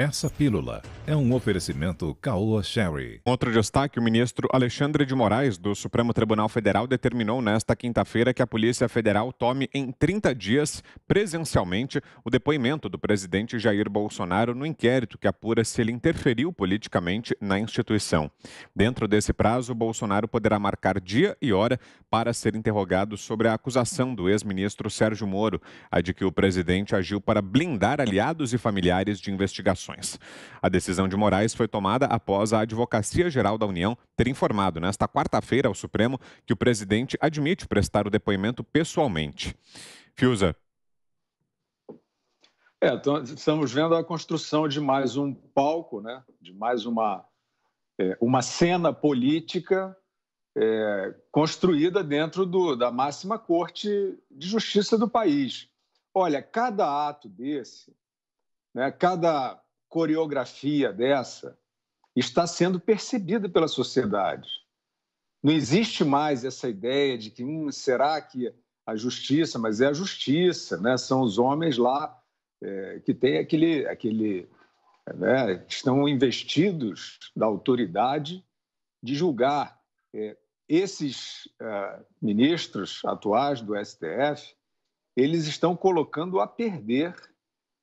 Essa pílula é um oferecimento Kaoa Sherry. Outro destaque, o ministro Alexandre de Moraes, do Supremo Tribunal Federal, determinou nesta quinta-feira que a Polícia Federal tome em 30 dias, presencialmente, o depoimento do presidente Jair Bolsonaro no inquérito que apura se ele interferiu politicamente na instituição. Dentro desse prazo, Bolsonaro poderá marcar dia e hora para ser interrogado sobre a acusação do ex-ministro Sérgio Moro, a de que o presidente agiu para blindar aliados e familiares de investigações. A decisão de Moraes foi tomada após a Advocacia-Geral da União ter informado nesta quarta-feira ao Supremo que o presidente admite prestar o depoimento pessoalmente. Fiuza. Então, estamos vendo a construção de mais um palco, né? De mais uma cena política construída dentro da máxima corte de justiça do país. Olha, cada ato desse, né? Cada coreografia dessa está sendo percebida pela sociedade. Não existe mais essa ideia de que será que a justiça, mas é a justiça, né? São os homens lá que têm né? Estão investidos da autoridade de julgar. Esses ministros atuais do STF, eles estão colocando a perder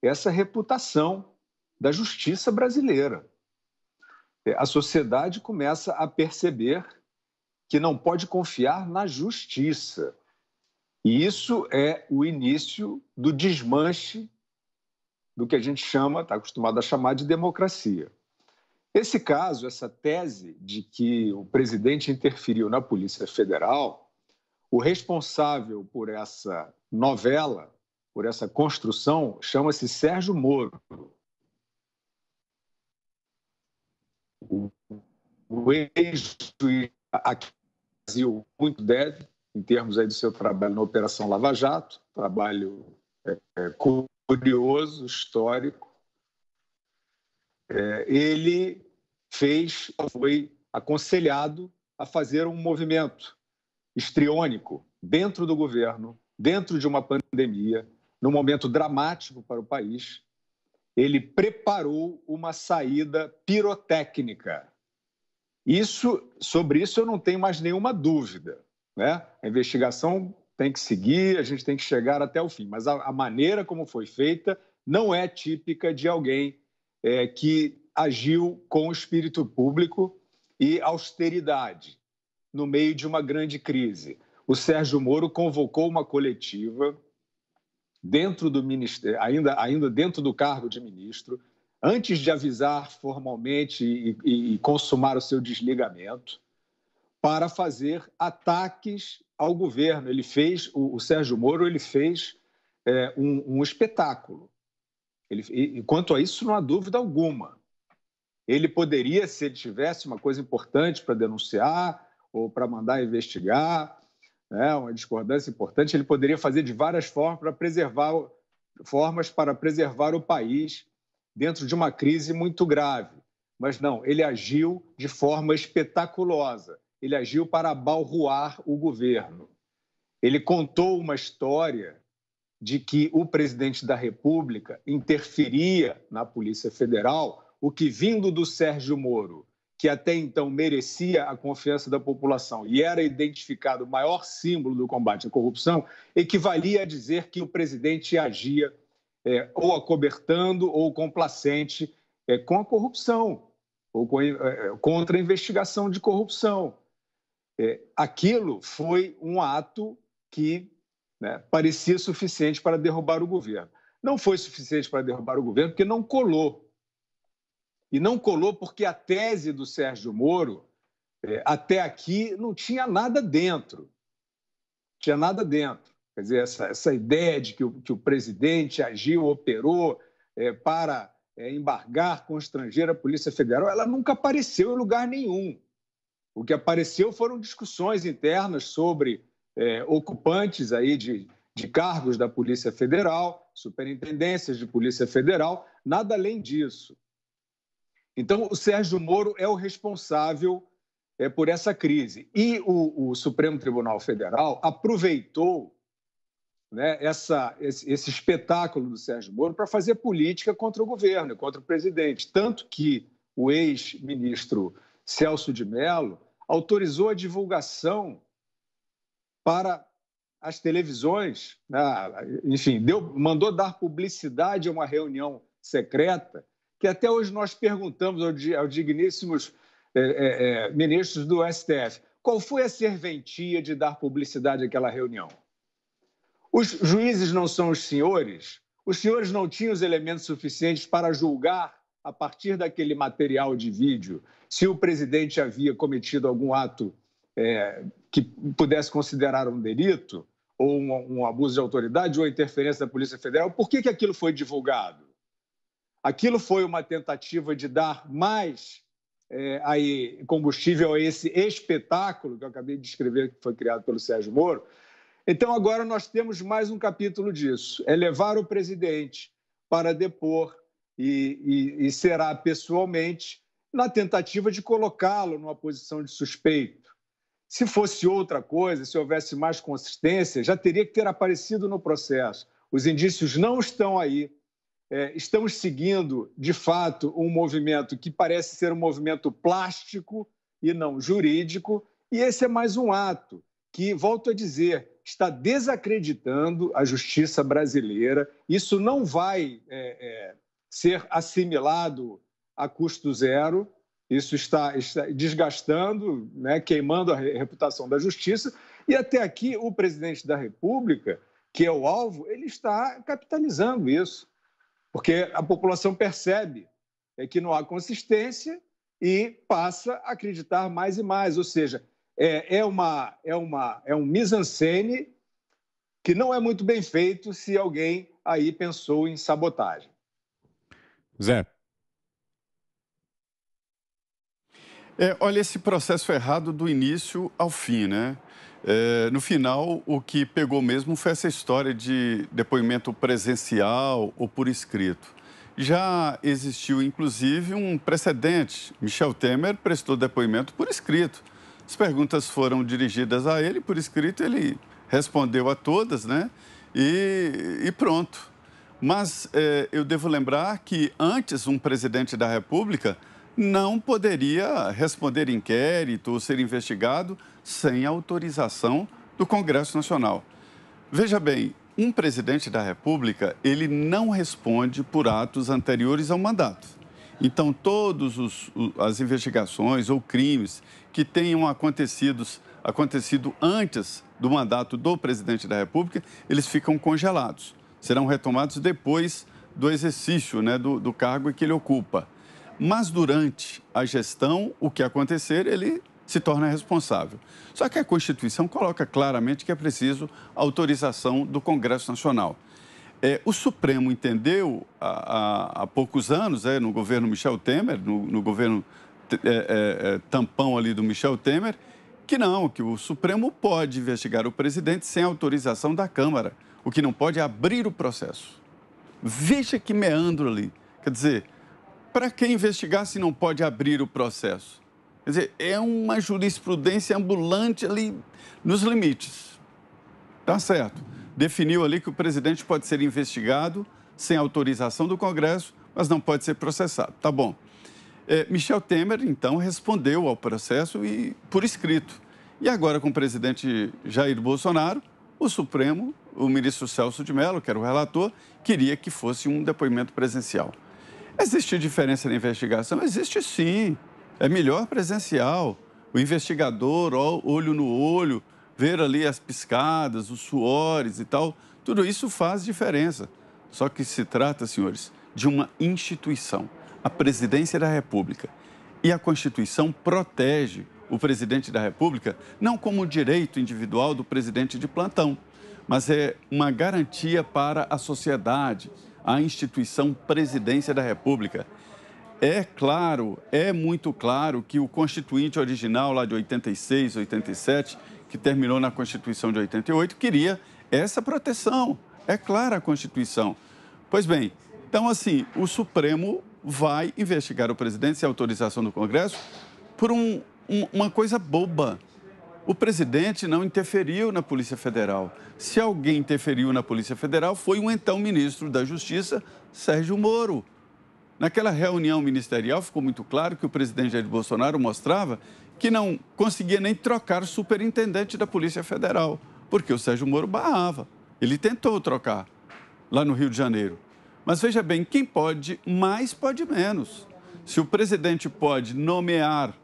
essa reputação da justiça brasileira. A sociedade começa a perceber que não pode confiar na justiça. E isso é o início do desmanche do que a gente chama, está acostumado a chamar de democracia. Esse caso, essa tese de que o presidente interferiu na Polícia Federal, o responsável por essa novela, por essa construção, chama-se Sérgio Moro. O ex-juiz aqui no Brasil muito deve, em termos aí do seu trabalho na Operação Lava Jato, trabalho curioso, histórico. Ele foi aconselhado a fazer um movimento histriônico dentro do governo, dentro de uma pandemia, num momento dramático para o país. Ele preparou uma saída pirotécnica. Sobre isso eu não tenho mais nenhuma dúvida, né? A investigação tem que seguir, a gente tem que chegar até o fim. Mas a maneira como foi feita não é típica de alguém que agiu com o espírito público e austeridade no meio de uma grande crise. O Sérgio Moro convocou uma coletiva dentro do ministério, ainda dentro do cargo de ministro, antes de avisar formalmente e consumar o seu desligamento, para fazer ataques ao governo. Ele fez, o Sérgio Moro, ele fez um espetáculo. E quanto a isso, não há dúvida alguma. Ele poderia, se ele tivesse uma coisa importante para denunciar ou para mandar investigar, uma discordância importante, ele poderia fazer de várias formas para preservar o país dentro de uma crise muito grave. Mas não, ele agiu de forma espetaculosa, ele agiu para abalroar o governo. Ele contou uma história de que o presidente da República interferia na Polícia Federal, o que, vindo do Sérgio Moro, que até então merecia a confiança da população e era identificado o maior símbolo do combate à corrupção, equivalia a dizer que o presidente agia ou acobertando ou complacente com a corrupção, ou contra a investigação de corrupção. Aquilo foi um ato que, né, parecia suficiente para derrubar o governo. Não foi suficiente para derrubar o governo porque não colou. E não colou porque a tese do Sérgio Moro, até aqui, não tinha nada dentro. Não tinha nada dentro. Quer dizer, essa ideia de que o presidente agiu, operou para embargar, constranger a Polícia Federal, ela nunca apareceu em lugar nenhum. O que apareceu foram discussões internas sobre ocupantes aí de cargos da Polícia Federal, superintendências de Polícia Federal, nada além disso. Então, o Sérgio Moro é o responsável por essa crise. E o Supremo Tribunal Federal aproveitou né, esse espetáculo do Sérgio Moro para fazer política contra o governo, contra o presidente. Tanto que o ex-ministro Celso de Mello autorizou a divulgação para as televisões, né, enfim, mandou dar publicidade a uma reunião secreta, que até hoje nós perguntamos aos digníssimos ministros do STF, qual foi a serventia de dar publicidade àquela reunião? Os juízes não são os senhores não tinham os elementos suficientes para julgar, a partir daquele material de vídeo, se o presidente havia cometido algum ato que pudesse considerar um delito, ou um abuso de autoridade, ou interferência da Polícia Federal, por que aquilo foi divulgado? Aquilo foi uma tentativa de dar mais combustível a esse espetáculo que eu acabei de descrever, que foi criado pelo Sérgio Moro. Então, agora nós temos mais um capítulo disso, é levar o presidente para depor e será pessoalmente na tentativa de colocá-lo numa posição de suspeito. Se fosse outra coisa, se houvesse mais consistência, já teria que ter aparecido no processo. Os indícios não estão aí. Estamos seguindo, de fato, um movimento que parece ser um movimento plástico e não jurídico, e esse é mais um ato que, volto a dizer, está desacreditando a justiça brasileira. Isso não vai ser assimilado a custo zero, isso está desgastando, né, queimando a reputação da justiça, e até aqui o presidente da República, que é o alvo, ele está capitalizando isso, porque a população percebe que não há consistência e passa a acreditar mais e mais, ou seja, é um mise-en-scène que não é muito bem feito se alguém aí pensou em sabotagem. Zé. Olha, esse processo errado do início ao fim, né? No final, o que pegou mesmo foi essa história de depoimento presencial ou por escrito. Já existiu, inclusive, um precedente. Michel Temer prestou depoimento por escrito. As perguntas foram dirigidas a ele, por escrito ele respondeu a todas, né? E pronto. Mas eu devo lembrar que antes um presidente da República não poderia responder inquérito ou ser investigado sem autorização do Congresso Nacional. Veja bem, um presidente da República, ele não responde por atos anteriores ao mandato. Então, todas as investigações ou crimes que tenham acontecido antes do mandato do presidente da República, eles ficam congelados. Serão retomados depois do exercício, né, do cargo que ele ocupa. Mas durante a gestão, o que acontecer, ele se torna responsável. Só que a Constituição coloca claramente que é preciso autorização do Congresso Nacional. O Supremo entendeu há poucos anos, no governo Michel Temer, no governo tampão ali do Michel Temer, que não, que o Supremo pode investigar o presidente sem autorização da Câmara. O que não pode é abrir o processo. Veja que meandro ali. Quer dizer, para quem investigar se não pode abrir o processo? Quer dizer, é uma jurisprudência ambulante ali nos limites. Tá certo. Definiu ali que o presidente pode ser investigado sem autorização do Congresso, mas não pode ser processado. Tá bom. Michel Temer, então, respondeu ao processo e por escrito. E agora, com o presidente Jair Bolsonaro, o Supremo, o ministro Celso de Mello, que era o relator, queria que fosse um depoimento presencial. Existe diferença na investigação? Existe sim. É melhor presencial. O investigador, olho no olho, ver ali as piscadas, os suores e tal, tudo isso faz diferença. Só que se trata, senhores, de uma instituição, a Presidência da República. E a Constituição protege o presidente da República, não como direito individual do presidente de plantão, mas é uma garantia para a sociedade, a instituição Presidência da República. É claro, é muito claro que o Constituinte original lá de 86, 87, que terminou na Constituição de 88, queria essa proteção. É clara a Constituição. Pois bem, então assim, o Supremo vai investigar o presidente sem autorização do Congresso por uma coisa boba, O presidente não interferiu na Polícia Federal. Se alguém interferiu na Polícia Federal, foi o então ministro da Justiça, Sérgio Moro. Naquela reunião ministerial, ficou muito claro que o presidente Jair Bolsonaro mostrava que não conseguia nem trocar o superintendente da Polícia Federal, porque o Sérgio Moro barrava. Ele tentou trocar lá no Rio de Janeiro. Mas veja bem, quem pode mais, pode menos. Se o presidente pode nomear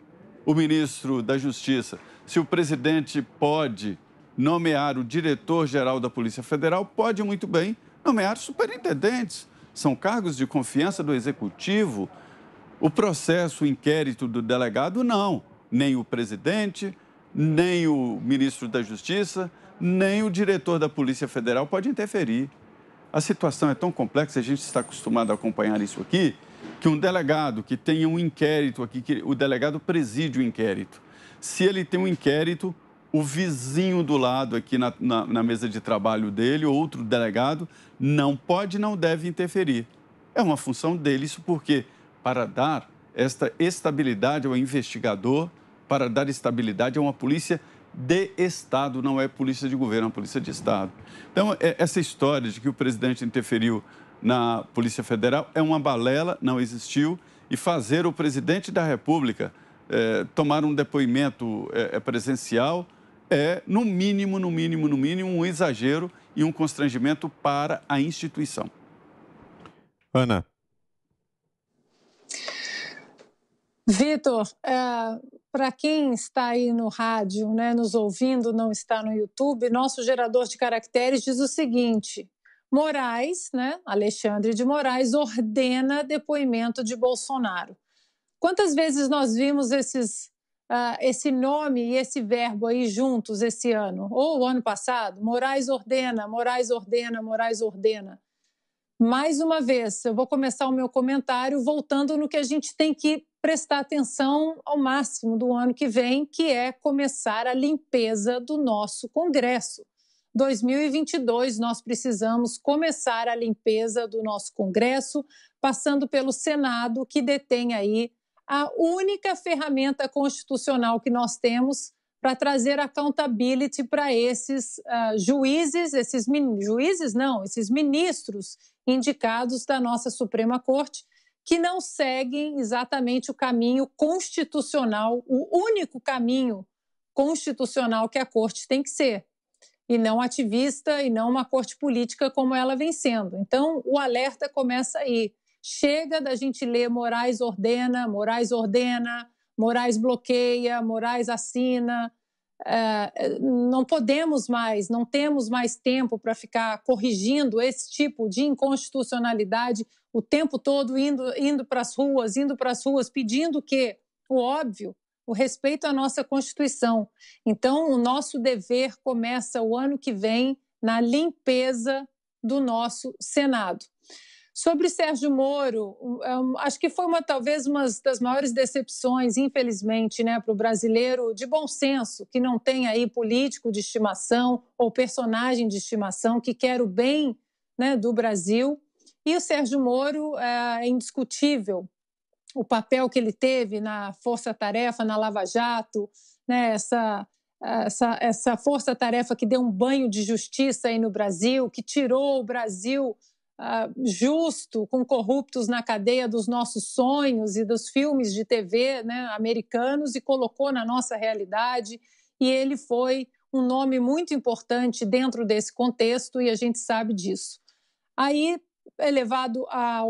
o ministro da Justiça, se o presidente pode nomear o diretor-geral da Polícia Federal, pode muito bem nomear superintendentes. São cargos de confiança do Executivo. O processo, o inquérito do delegado, não. Nem o presidente, nem o ministro da Justiça, nem o diretor da Polícia Federal pode interferir. A situação é tão complexa, a gente está acostumado a acompanhar isso aqui, que um delegado que tenha um inquérito aqui, que o delegado preside o inquérito. Se ele tem um inquérito, o vizinho do lado aqui na mesa de trabalho dele, outro delegado, não pode e não deve interferir. É uma função dele, isso porque para dar esta estabilidade ao investigador, para dar estabilidade a uma polícia de Estado, não é polícia de governo, é uma polícia de Estado. Então, essa história de que o presidente interferiu na Polícia Federal é uma balela, não existiu, e fazer o presidente da República tomar um depoimento presencial é, no mínimo, um exagero e um constrangimento para a instituição. Ana. Vitor, para quem está aí no rádio, né, nos ouvindo, não está no YouTube, nosso gerador de caracteres diz o seguinte: Moraes, né, Alexandre de Moraes, ordena depoimento de Bolsonaro. Quantas vezes nós vimos esse nome e esse verbo aí juntos esse ano? Ou o ano passado? Moraes ordena, Moraes ordena, Moraes ordena. Mais uma vez, eu vou começar o meu comentário voltando no que a gente tem que prestar atenção ao máximo do ano que vem, que é começar a limpeza do nosso Congresso. 2022, nós precisamos começar a limpeza do nosso Congresso, passando pelo Senado, que detém aí a única ferramenta constitucional que nós temos para trazer accountability para esses esses ministros indicados da nossa Suprema Corte, que não seguem exatamente o caminho constitucional, o único caminho constitucional que a Corte tem que ser, e não ativista, e não uma corte política como ela vem sendo. Então, o alerta começa aí. Chega da gente ler Moraes ordena, Moraes ordena, Moraes bloqueia, Moraes assina. Não podemos mais, não temos mais tempo para ficar corrigindo esse tipo de inconstitucionalidade o tempo todo, indo para as ruas, pedindo que o óbvio, o respeito à nossa Constituição. Então, o nosso dever começa o ano que vem na limpeza do nosso Senado. Sobre Sérgio Moro, acho que foi talvez uma das maiores decepções, infelizmente, né, para o brasileiro de bom senso, que não tem aí político de estimação ou personagem de estimação, que quer o bem, né, do Brasil. E o Sérgio Moro é indiscutível. O papel que ele teve na força-tarefa, na Lava Jato, né? essa força-tarefa que deu um banho de justiça aí no Brasil, que tirou o Brasil justo, com corruptos na cadeia dos nossos sonhos e dos filmes de TV, né, americanos, e colocou na nossa realidade. E ele foi um nome muito importante dentro desse contexto e a gente sabe disso. Aí, elevado a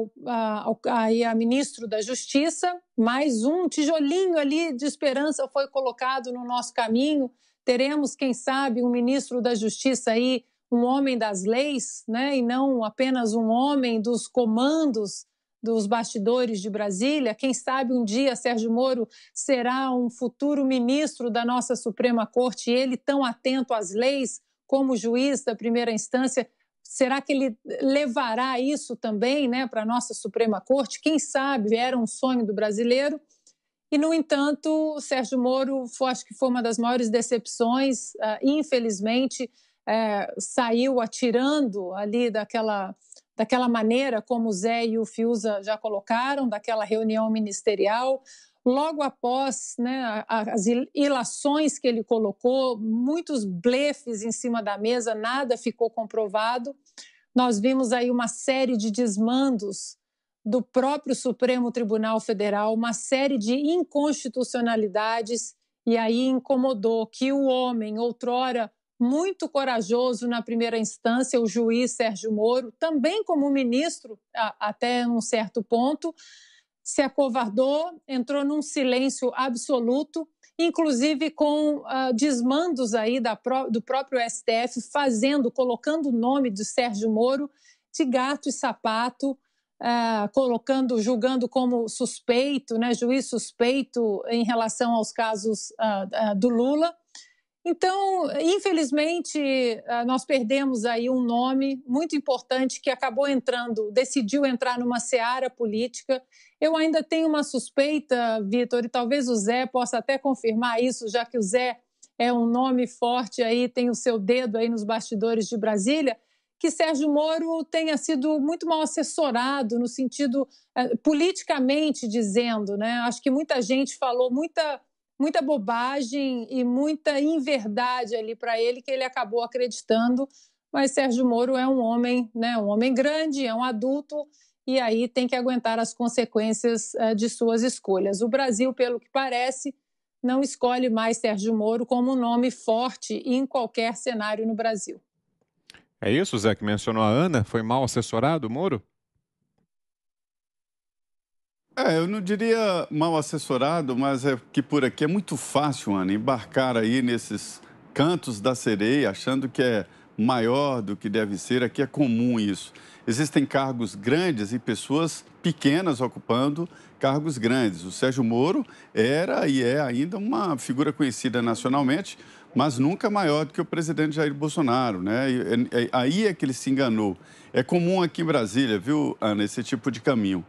ministro da Justiça, mais um tijolinho ali de esperança foi colocado no nosso caminho. Teremos, quem sabe, um ministro da Justiça aí, um homem das leis, né? E não apenas um homem dos comandos dos bastidores de Brasília. Quem sabe um dia Sérgio Moro será um futuro ministro da nossa Suprema Corte, ele tão atento às leis como juiz da primeira instância. Será que ele levará isso também, né, para a nossa Suprema Corte? Quem sabe, era um sonho do brasileiro. E, no entanto, Sérgio Moro, acho que foi uma das maiores decepções. Infelizmente, saiu atirando ali daquela maneira como o Zé e o Fiuza já colocaram, daquela reunião ministerial. logo após, né, as ilações que ele colocou, muitos blefes em cima da mesa, nada ficou comprovado. Nós vimos aí uma série de desmandos do próprio Supremo Tribunal Federal, uma série de inconstitucionalidades, e aí incomodou que o homem, outrora muito corajoso na primeira instância, o juiz Sérgio Moro, também como ministro, até um certo ponto, se acovardou, entrou num silêncio absoluto, inclusive com desmandos aí do próprio STF, colocando o nome de Sérgio Moro de gato e sapato, julgando como suspeito, né, juiz suspeito em relação aos casos do Lula. Então, infelizmente, nós perdemos aí um nome muito importante que acabou decidiu entrar numa seara política. Eu ainda tenho uma suspeita, Vitor, e talvez o Zé possa até confirmar isso, já que o Zé é um nome forte aí, tem o seu dedo aí nos bastidores de Brasília, que Sérgio Moro tenha sido muito mal assessorado, no sentido, politicamente dizendo, né? Acho que muita gente falou muita bobagem e muita inverdade ali para ele, que ele acabou acreditando. Mas Sérgio Moro é um homem, né, um homem grande, é um adulto, e aí tem que aguentar as consequências de suas escolhas. O Brasil, pelo que parece, não escolhe mais Sérgio Moro como um nome forte em qualquer cenário no Brasil. É isso, Zé, que mencionou a Ana? Foi mal assessorado o Moro? Eu não diria mal assessorado, mas é que por aqui é muito fácil, Ana, embarcar aí nesses cantos da sereia, achando que é maior do que deve ser. Aqui é comum isso. Existem cargos grandes e pessoas pequenas ocupando cargos grandes. O Sérgio Moro era e é ainda uma figura conhecida nacionalmente, mas nunca maior do que o presidente Jair Bolsonaro, né? Aí é que ele se enganou. É comum aqui em Brasília, viu, Ana, esse tipo de caminho.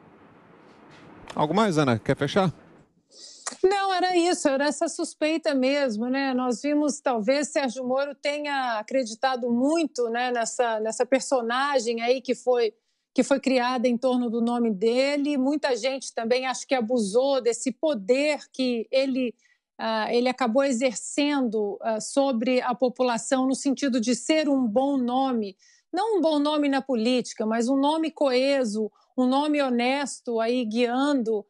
Algo mais, Ana? Quer fechar? Não, era isso, era essa suspeita mesmo, né? Nós vimos, talvez, Sérgio Moro tenha acreditado muito, né, nessa personagem aí que foi criada em torno do nome dele. Muita gente também, acho que abusou desse poder que ele acabou exercendo sobre a população, no sentido de ser um bom nome. Não um bom nome na política, mas um nome coeso, um nome honesto, aí guiando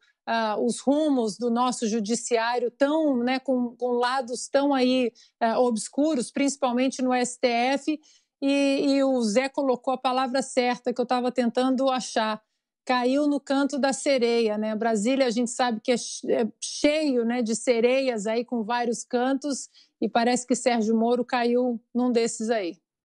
os rumos do nosso judiciário, tão, né, com lados tão aí obscuros, principalmente no STF, e o Zé colocou a palavra certa que eu estava tentando achar. Caiu no canto da sereia, né? Brasília, a gente sabe que é cheio, né, de sereias aí com vários cantos, e parece que Sérgio Moro caiu num desses aí.